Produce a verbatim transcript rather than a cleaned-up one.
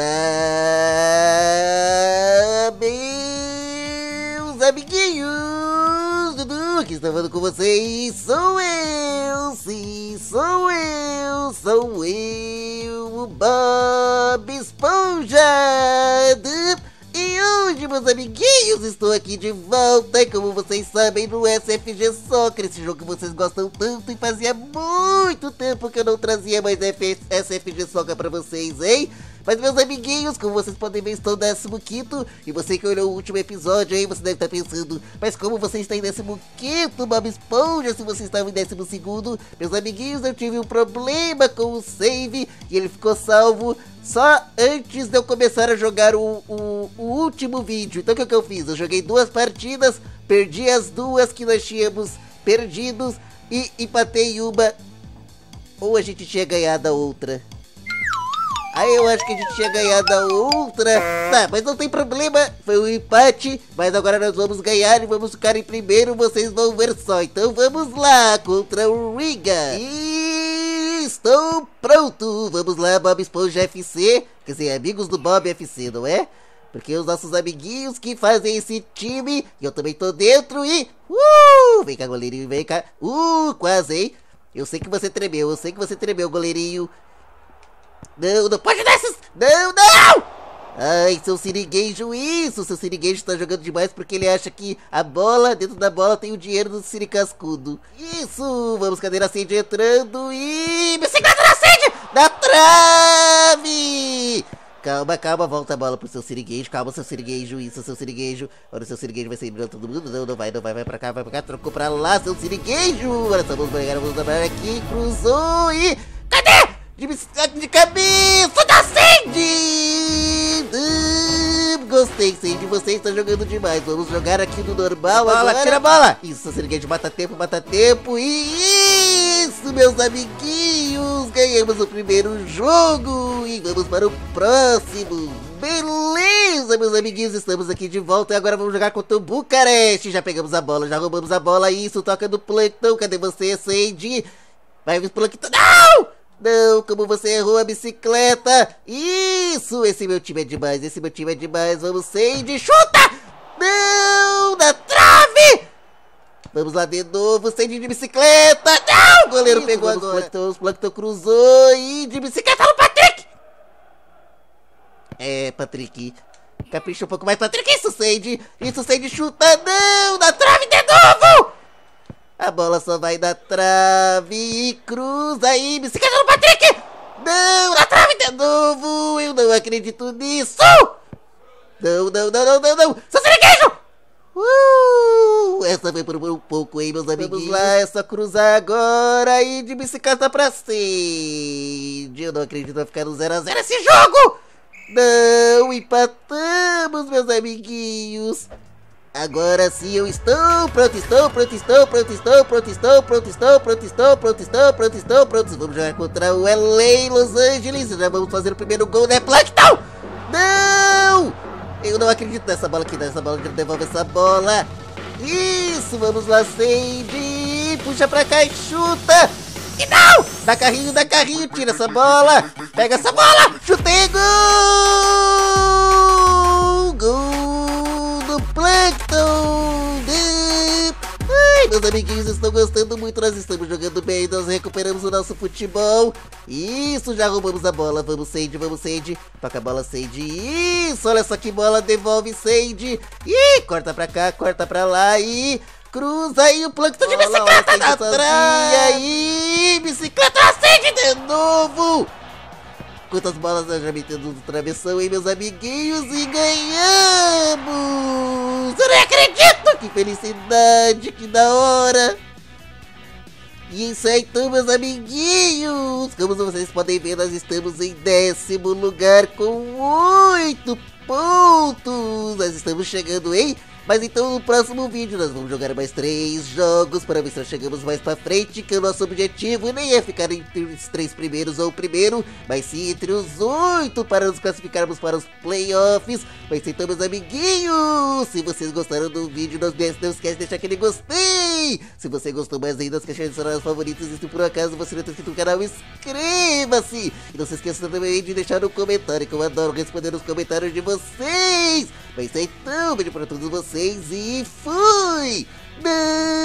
Olá, meus amiguinhos, Dudu, aqui estou falando com vocês, sou eu, sim, sou eu, sou eu, o Bob Esponja, e hoje, meus amiguinhos, estou aqui de volta, como vocês sabem, no S F G Soccer, esse jogo que vocês gostam tanto e fazia muito tempo que eu não trazia mais S F G Soccer pra vocês, hein? Mas, meus amiguinhos, como vocês podem ver, estou décimo quinto. E você que olhou o último episódio aí, você deve estar pensando: mas como você está em décimo quinto, Bob Esponja, se você estava em décimo segundo? Meus amiguinhos, eu tive um problema com o save e ele ficou salvo só antes de eu começar a jogar o, o, o último vídeo. Então, o que, que eu fiz? Eu joguei duas partidas, perdi as duas que nós tínhamos perdidos e empatei uma. Ou a gente tinha ganhado a outra. Aí eu acho que a gente tinha ganhado a outra. Tá, mas não tem problema. Foi um empate, mas agora nós vamos ganhar e vamos ficar em primeiro. Vocês vão ver só. Então vamos lá contra o Riga. E estou pronto. Vamos lá, Bob Esponja F C. Quer dizer, amigos do Bob F C, não é? Porque os nossos amiguinhos que fazem esse time. E eu também tô dentro e... Uh! Vem cá, goleirinho, vem cá. Uh, quase, hein? Eu sei que você tremeu, eu sei que você tremeu, goleirinho. Não, não pode dessas! Não, não! Ai, seu Sirigueijo, isso! Seu Sirigueijo tá jogando demais porque ele acha que a bola, dentro da bola, tem o dinheiro do Siricascudo. Isso! Vamos, cadê a Sandy entrando e... Meu segredo da Sandy! Na trave! Calma, calma, volta a bola pro seu Sirigueijo. Calma, seu Sirigueijo, isso, seu Sirigueijo. Olha, o seu Sirigueijo vai sair brando todo mundo. Não, não vai, não vai, vai pra cá, vai pra cá. Trocou pra lá, seu Sirigueijo! Olha só, vamos pegar, vamos trabalhar aqui. Cruzou e... Cadê? De, de cabeça da Sandy! Uh, gostei, Sandy, você está jogando demais. Vamos jogar aqui no normal. Bola, agora. Tira a bola! Isso, Sirigueijo, mata tempo, mata tempo. E isso, meus amiguinhos! Ganhamos o primeiro jogo e vamos para o próximo. Beleza, meus amiguinhos, estamos aqui de volta e agora vamos jogar contra o Bucarest. Já pegamos a bola, já roubamos a bola. Isso, toca no plantão. Cadê você, Sandy? Vai pro plantão. Não! Não, como você errou a bicicleta. Isso, esse meu time é demais, esse meu time é demais. Vamos, Sandy, chuta! Não, na trave! Vamos lá de novo, Sandy de bicicleta. Não, o goleiro pegou agora. Os Plankton cruzou e de bicicleta o Patrick. É, Patrick, capricha um pouco mais, Patrick. Isso, Sandy, isso, Sandy, chuta. Não, na trave de novo! A bola só vai na trave e cruza aí, bicicleta no Patrick! Não, na trave de novo! Eu não acredito nisso! Não, não, não, não, não, não! Seu Sirigueijo! Uh, essa foi por um pouco, hein, meus amiguinhos? Vamos lá, é só cruzar agora e de bicicleta pra Sandy! Eu não acredito, vai ficar no zero a zero esse jogo! Não, empatamos, meus amiguinhos! Agora sim eu estou pronto, estou pronto, estou pronto, estou pronto, estou pronto, estou pronto, estou pronto, estou pronto, estou pronto. Vamos jogar contra o L A Los Angeles. Já vamos fazer o primeiro gol, né, Plankton? Não! Eu não acredito nessa bola aqui, nessa bola, já devolve essa bola. Isso, vamos lá, Sandy. Puxa pra cá e chuta. E não! Dá carrinho, dá carrinho, tira essa bola. Pega essa bola, chutei, gol! Gol! Plankton! Ai, meus amiguinhos, estão gostando muito, nós estamos jogando bem, nós recuperamos o nosso futebol. Isso, já roubamos a bola, vamos, Sandy, vamos, Sandy. Toca a bola, Sandy. Isso, olha só que bola, devolve, Sandy. Ih, corta pra cá, corta pra lá e... Cruza aí o Plankton de bicicleta na trave! Bicicleta, Sandy, de novo! Quantas bolas nós já metemos no travessão, hein, meus amiguinhos? E ganhamos! Eu não acredito! Que felicidade, que da hora! E isso aí, então, meus amiguinhos! Como vocês podem ver, nós estamos em décimo lugar com oito pontos! Nós estamos chegando, hein? Mas então no próximo vídeo nós vamos jogar mais três jogos para ver se nós chegamos mais pra frente, que o nosso objetivo nem é ficar entre os três primeiros ou o primeiro, mas sim entre os oito para nos classificarmos para os playoffs. Mas então, meus amiguinhos, se vocês gostaram do vídeo, não esquece de deixar aquele gostei. Se você gostou mais ainda, não esquece de adicionar os favoritos, e se por acaso você não está inscrito no canal, inscreva-se. E não se esqueça também de deixar um comentário, que eu adoro responder os comentários de vocês. Mas então, beijo para todos vocês e fui! Bye.